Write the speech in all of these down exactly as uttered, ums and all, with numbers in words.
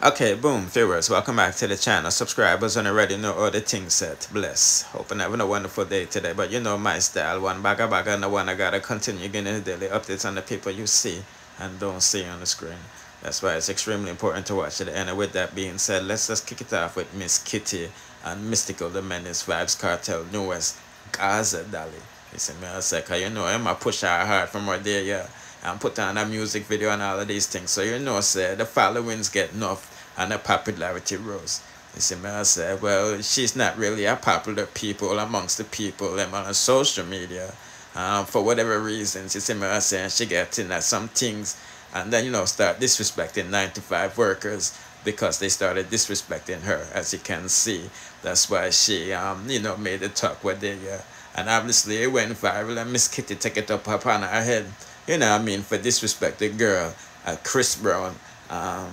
Okay, boom, viewers, welcome back to the channel. Subscribers and already know all the things set. Bless. Hope and having a wonderful day today. But you know my style, one bagger bagger and the one I gotta continue getting the daily updates on the people you see and don't see on the screen. That's why it's extremely important to watch it. And with that being said, let's just kick it off with Miss Kitty and Mystikal Menace, Vybz Kartel, newest Gaza Dali. Listen, Masicka, you know, I'm gonna push her hard from right there, yeah. And put on a music video and all of these things. So you know, say the followings get enough and the popularity rose. You see me, I say, well, she's not really a popular people amongst the people and on social media. Um, for whatever reasons, you see me, I say, she gets in at some things and then, you know, start disrespecting nine to five workers because they started disrespecting her, as you can see. That's why she, um, you know, made the talk with the, uh, and obviously it went viral and Miss Kitty took it up upon her head. You know what I mean, for disrespected girl at Chris Brown, um,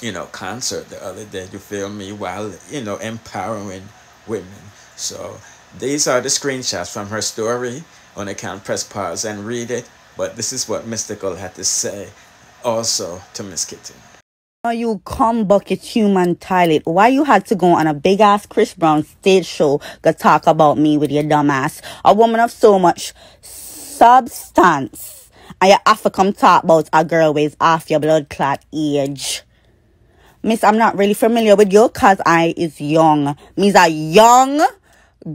you know, concert the other day, you feel me, while, you know, empowering women. So these are the screenshots from her story. Only can press pause and read it, but this is what Mystikal had to say also to Miss Kitty. Oh, you cum bucket human toilet. Why you had to go on a big ass Chris Brown stage show to talk about me with your dumb ass? A woman of so much substance, and you have to come talk about a girl with half your blood clot age. Miss, I'm not really familiar with you cause I is young. Me's a young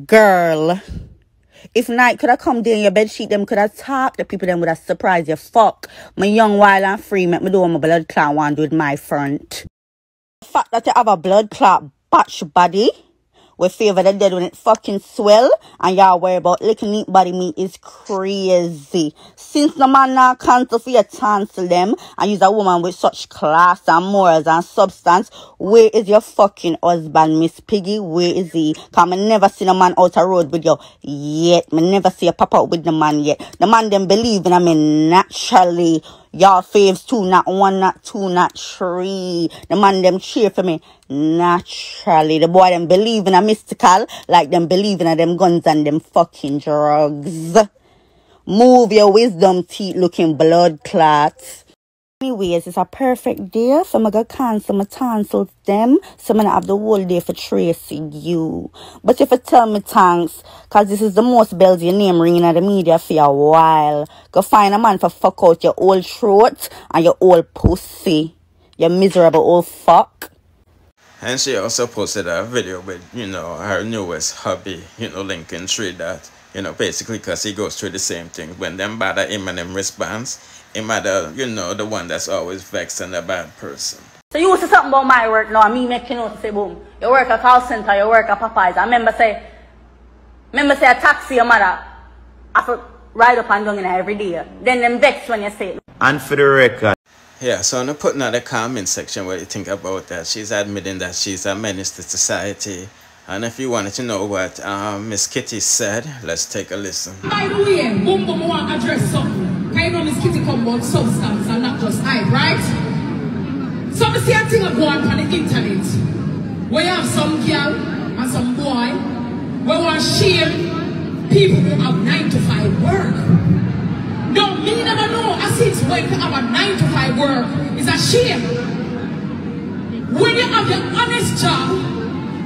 girl. If night could have come down your bed sheet, them could have talked. The people them would have surprised you. Fuck, my young, wild and free. Make me do my blood clot one with my front. The fact that you have a blood clot batch body, we favor the dead when it fucking swell, and y'all worry about licking it body meat is crazy. Since the man now cancel for your tonsil them, and use a woman with such class and morals and substance, where is your fucking husband, Miss Piggy? Where is he? Cause I never seen a man out a road with you yet. I never see a pop out with the man yet. The man them believe in, I mean, naturally. Y'all faves too, not one, not two, not three. The man them cheer for me naturally. The boy them believe in a Mystikal like them believe in a them guns and them fucking drugs. Move your wisdom teeth looking blood clots. Anyways, it's a perfect day. So I go cancel my tonsils them. So I'm gonna have the whole day for tracing you. But if you tell me thanks, cause this is the most bells your name ringing at the media for a while. Go find a man for fuck out your old throat and your old pussy. You miserable old fuck. And she also posted a video with, you know, her newest hubby, you know, linking tree that, you know, basically cause he goes through the same thing. When them bother him and them response, him other, you know, the one that's always vexed and a bad person. So you say something about my work now, and me make you know to say boom, you work at call center, you work at Popeyes. I remember say, remember say a taxi your mother, I have to ride up and down in her every day. Then them vex when you say it. And for the record. Yeah, so I'm putting out a comment section what you think about that. She's admitting that she's a menace to society. And if you wanted to know what um, Miss Kitty said, let's take a listen. By the way, boom boom, I want to address something. I know Miss Kitty come about substance and not just hype, right? So I see a thing go on on the internet. We have some girl and some boy where we want to shame people who have nine to five work. No, me never know. I see it's way to have a nine to five work. It's a shame. When you have your honest job,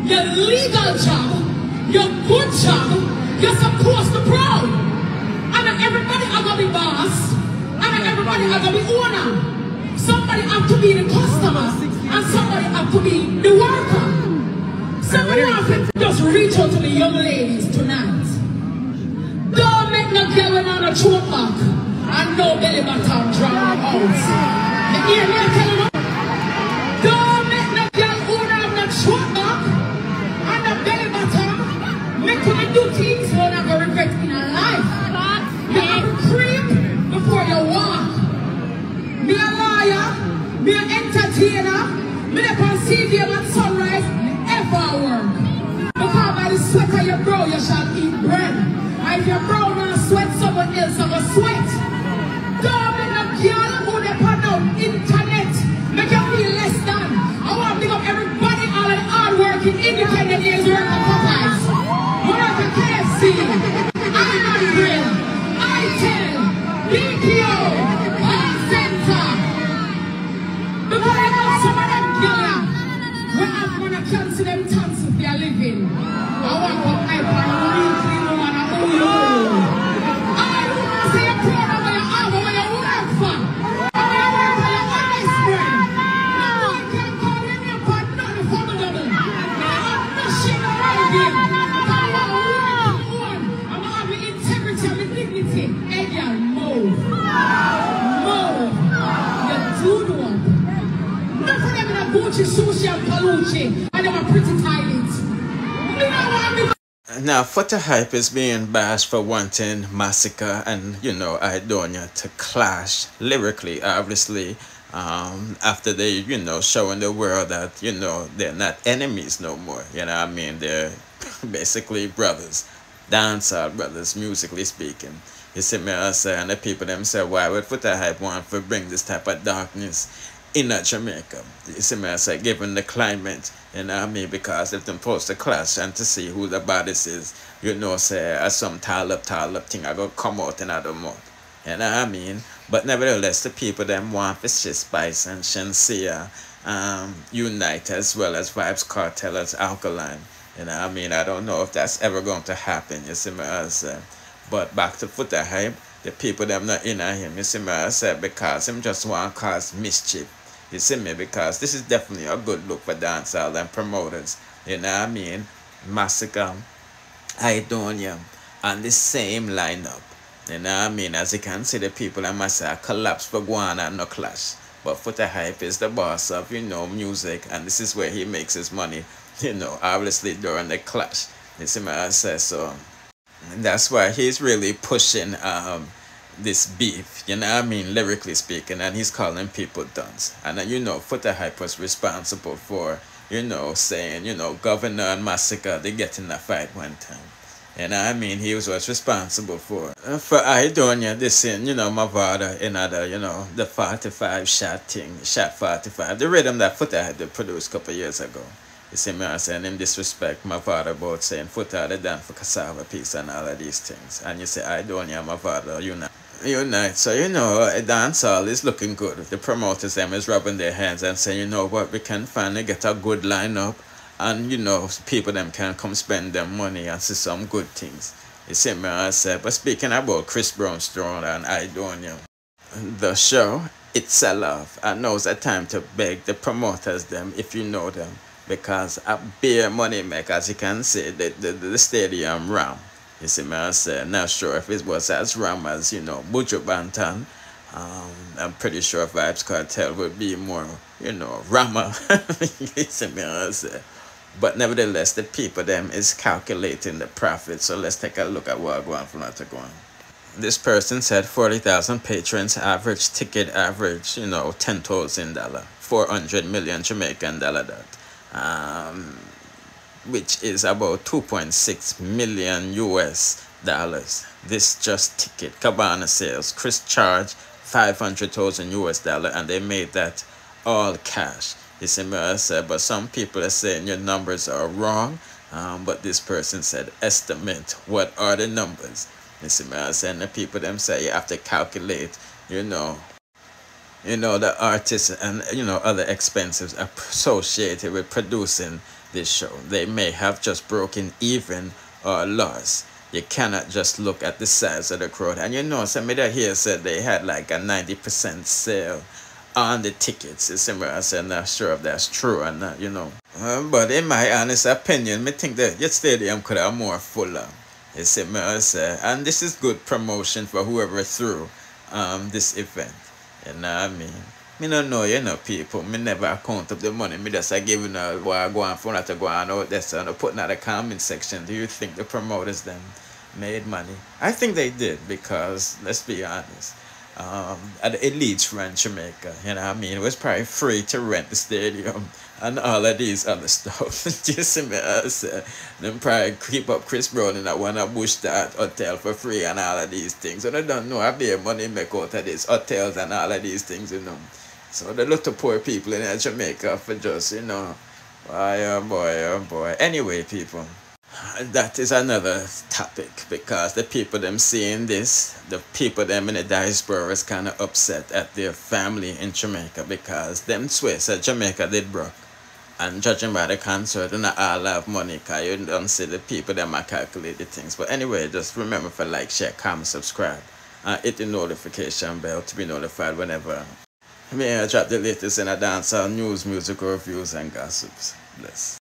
your legal job, your good job, you're supposed to be proud. And everybody has to be boss. And everybody has to be owner. Somebody has to be the customer. And somebody has to be the worker. Somebody has to just reach out to the young ladies tonight. Don't make no girl on a throat back. And no belly button drown out. You hear me? I tell you, don't make no girl who have no short back and the belly button. Make me do things when I go regret in a life. You have to creep before you walk. Me a lawyer, me an entertainer, me a conceiver at sunrise, ever work. Because by the sweat of your brow, you shall eat bread. And if your brow don't sweat, someone else will sweat. Don't make no girl who they put out internet make you feel less than. I want to pick up everybody all the hard working independent years work at Popeyes. What I can K F C, I grill, I T E L, B P O, call center. Before I know some of them Now, Foota Hype is being bashed for wanting Masicka and, you know, Aidonia to clash lyrically, obviously, um, after they, you know, showing the world that, you know, they're not enemies no more. You know what I mean? They're basically brothers, dancehall brothers, musically speaking. You see me also, and the people them say, why would Foota Hype want to bring this type of darkness in Jamaica? You see me also, given the climate, you know what I mean? Because if them post a clash and to see who the baddest is, you know, say, as some tall up, tall up thing, I go come out another month. You know what I mean? But nevertheless, the people them want for Shispice and Shincere um, unite, as well as Vybz Kartel, as Alkaline. You know what I mean? I don't know if that's ever going to happen. You see me also. But back to Foota Hype, the people them not in on him, you see me, I said, because him just want to cause mischief, you see me, because this is definitely a good look for dancehall and promoters, you know what I mean? Masicka, Aidonia, on the same lineup, you know what I mean? As you can see, the people I must say collapse for one and no clash, but Foota Hype is the boss of, you know, music, and this is where he makes his money, you know, obviously during the clash, you see me, I said, so... And that's why he's really pushing um, this beef, you know what I mean, lyrically speaking, and he's calling people dunce. And, uh, you know, Foota Hype was responsible for, you know, saying, you know, Governor and Masicka, they get in a fight one time. You know what I mean? He was, was responsible for uh, for Aidonia, this in, you know, Mavada, another, you know, the forty-five shot thing, shot forty-five, the rhythm that Foota had to produce a couple of years ago. You see me, I'm saying him disrespect my father about saying foot out of them for cassava piece and all of these things. And you say, Aidonia, my father, unite. Unite. So, you know, a dancehall is looking good. The promoters, them, is rubbing their hands and saying, you know what, we can finally get a good lineup. And, you know, people, them, can come spend their money and see some good things. You see me, I said, but speaking about Chris Brown's throne and Aidonia, the show, it's a love. I know it's a time to beg the promoters, them, if you know them. Because a beer money maker, as you can see, the, the, the stadium ram. You see me, I say, not sure if it was as ram as, you know, Bujo Bantan. Um, I'm pretty sure Vybz Kartel would be more, you know, rammer. You see me, I say. But nevertheless, the people them is calculating the profit. So let's take a look at what I'm going from that to go on. This person said forty thousand patrons, average ticket average, you know, ten thousand dollars, four hundred million Jamaican dollar that. Um, which is about two point six million U S dollars. This just ticket cabana sales. Chris charged five hundred thousand U S dollar, and they made that all cash. You see me, I said, but some people are saying your numbers are wrong. Um, but this person said, estimate what are the numbers? You see me, I said, and the people them say you have to calculate. You know. You know, the artists and, you know, other expenses associated with producing this show. They may have just broken even or lost. You cannot just look at the size of the crowd. And, you know, somebody here said they had like a ninety percent sale on the tickets. It's similar. I said, not sure if that's true or not, you know. Um, but in my honest opinion, I think that your stadium could have more fuller. It's similar. And this is good promotion for whoever threw um, this event. You know what I mean? Me don't know, you know, people. Me never count up the money. Me just like giving a what I go on for not to go on out there. So putting out a comment section. Do you think the promoters then made money? I think they did because, let's be honest, um, the elites ran Jamaica. You know what I mean? It was probably free to rent the stadium and all of these other stuff. You see me? I said, them probably keep up Chris Brown in that one to bush that hotel for free and all of these things. So they don't know how their money make out of these hotels and all of these things, you know. So the lot of poor people in Jamaica for just, you know, boy, oh boy, oh boy. Anyway, people, that is another topic because the people them seeing this, the people them in the diaspora is kind of upset at their family in Jamaica because them Swiss at Jamaica did broke. And judging by the concert, and I love money because you don't see the people that might calculate the things. But anyway, just remember for like, share, comment, subscribe, and hit the notification bell to be notified whenever I drop the latest in a dancehall news, music reviews, and gossips. Bless.